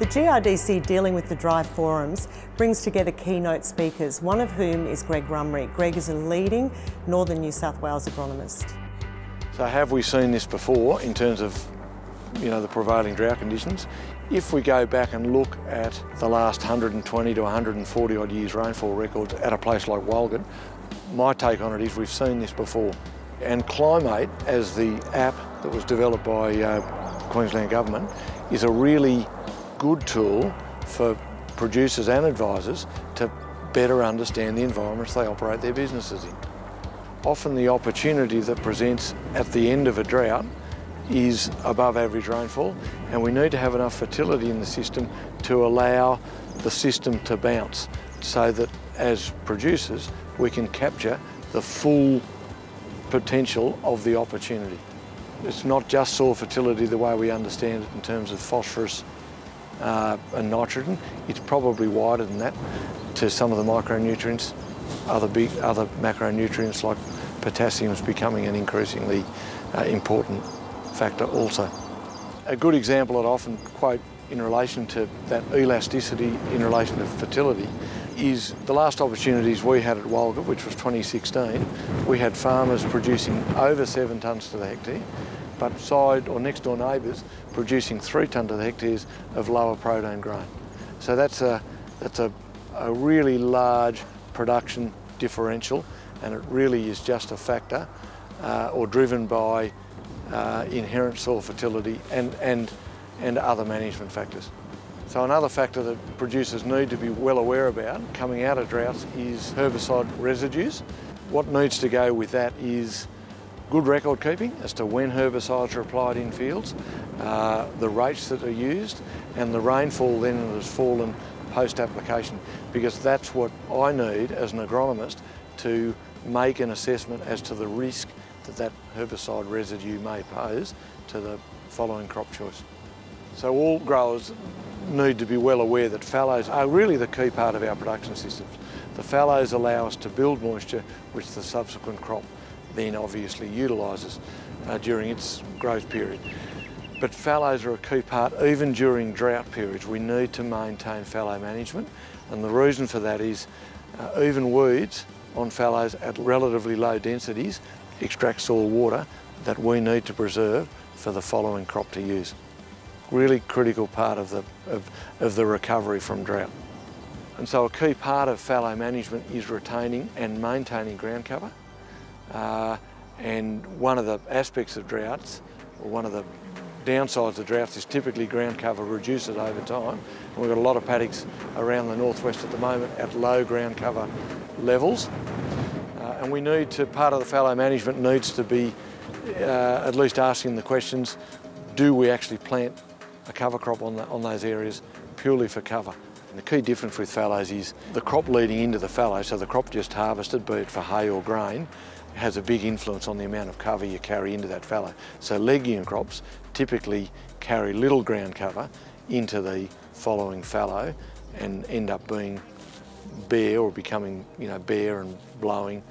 The GRDC Dealing with the Dry forums brings together keynote speakers, one of whom is Greg Rummery. Greg is a leading northern New South Wales agronomist. So have we seen this before in terms of, the prevailing drought conditions? If we go back and look at the last 120 to 140 odd years rainfall records at a place like Walgett, my take on it is we've seen this before. And Climate, as the app that was developed by Queensland Government, is a really good tool for producers and advisors to better understand the environments they operate their businesses in. Often the opportunity that presents at the end of a drought is above average rainfall, and we need to have enough fertility in the system to allow the system to bounce, so that as producers we can capture the full potential of the opportunity. It's not just soil fertility the way we understand it in terms of phosphorus and nitrogen. It's probably wider than that to some of the micronutrients. Other macronutrients like potassium is becoming an increasingly important factor also. A good example I'd often quote in relation to that elasticity in relation to fertility is the last opportunities we had at Wolga, which was 2016. We had farmers producing over 7 tonnes to the hectare, but side or next door neighbours producing 3 tonnes to the hectares of lower protein grain. So that's a really large production differential, and it really is just a factor or driven by inherent soil fertility and other management factors. So another factor that producers need to be well aware about coming out of droughts is herbicide residues. What needs to go with that is good record keeping as to when herbicides are applied in fields, the rates that are used, and the rainfall then that has fallen post-application, because that's what I need as an agronomist to make an assessment as to the risk that that herbicide residue may pose to the following crop choice. So all growers need to be well aware that fallows are really the key part of our production systems. The fallows allow us to build moisture, which the subsequent crop then obviously utilises during its growth period. But fallows are a key part even during drought periods. We need to maintain fallow management, and the reason for that is even weeds on fallows at relatively low densities extract soil water that we need to preserve for the following crop to use. Really critical part of the recovery from drought. And so a key part of fallow management is retaining and maintaining ground cover. And one of the aspects of droughts, or one of the downsides of droughts, is typically ground cover reduces over time. And we've got a lot of paddocks around the northwest at the moment at low ground cover levels. And we need to, part of the fallow management needs to be at least asking the questions, do we actually plant a cover crop on those areas purely for cover? And the key difference with fallows is the crop leading into the fallow, so the crop just harvested, be it for hay or grain, has a big influence on the amount of cover you carry into that fallow. So legume crops typically carry little ground cover into the following fallow and end up being bare or becoming bare and blowing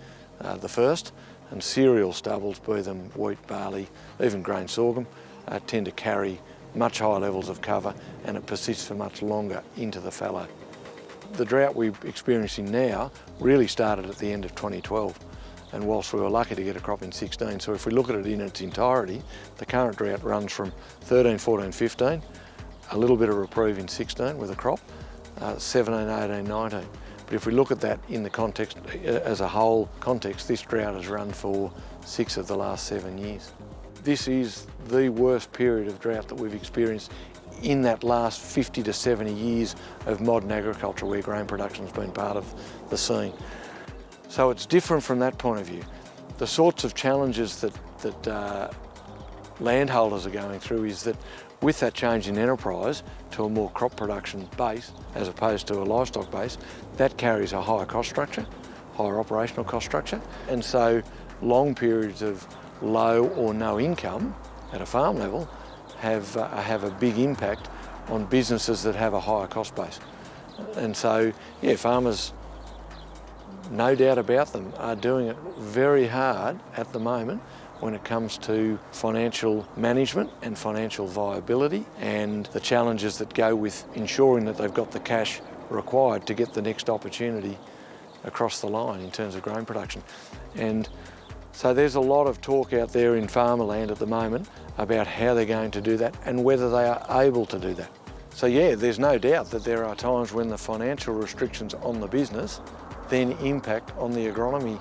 the first. And cereal stubbles, be them wheat, barley, even grain sorghum, tend to carry much higher levels of cover, and it persists for much longer into the fallow. The drought we're experiencing now really started at the end of 2012. And whilst we were lucky to get a crop in 16, so if we look at it in its entirety, the current drought runs from 13, 14, 15, a little bit of reprieve in 16 with a crop, 17, 18, 19. But if we look at that in the context, as a whole context, this drought has run for 6 of the last 7 years. This is the worst period of drought that we've experienced in that last 50 to 70 years of modern agriculture, where grain production has been part of the scene. So it's different from that point of view. The sorts of challenges that landholders are going through is that with that change in enterprise to a more crop production base as opposed to a livestock base, that carries a higher cost structure, higher operational cost structure, and so long periods of low or no income at a farm level have a big impact on businesses that have a higher cost base. And so, yeah, farmers, no doubt about them, are doing it very hard at the moment when it comes to financial management and financial viability and the challenges that go with ensuring that they've got the cash required to get the next opportunity across the line in terms of grain production. And so there's a lot of talk out there in farmerland at the moment about how they're going to do that and whether they are able to do that. So yeah, there's no doubt that there are times when the financial restrictions on the business then impact on the agronomy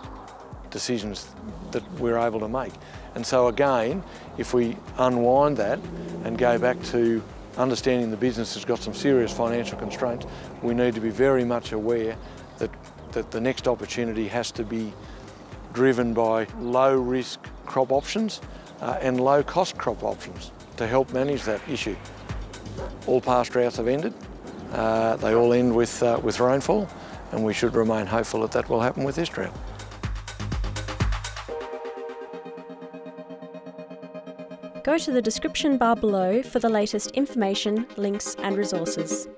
decisions that we're able to make. And so again, if we unwind that and go back to understanding the business has got some serious financial constraints, we need to be very much aware that the next opportunity has to be driven by low-risk crop options and low-cost crop options to help manage that issue. All past droughts have ended. They all end with rainfall, and we should remain hopeful that that will happen with this drought. Go to the description bar below for the latest information, links and resources.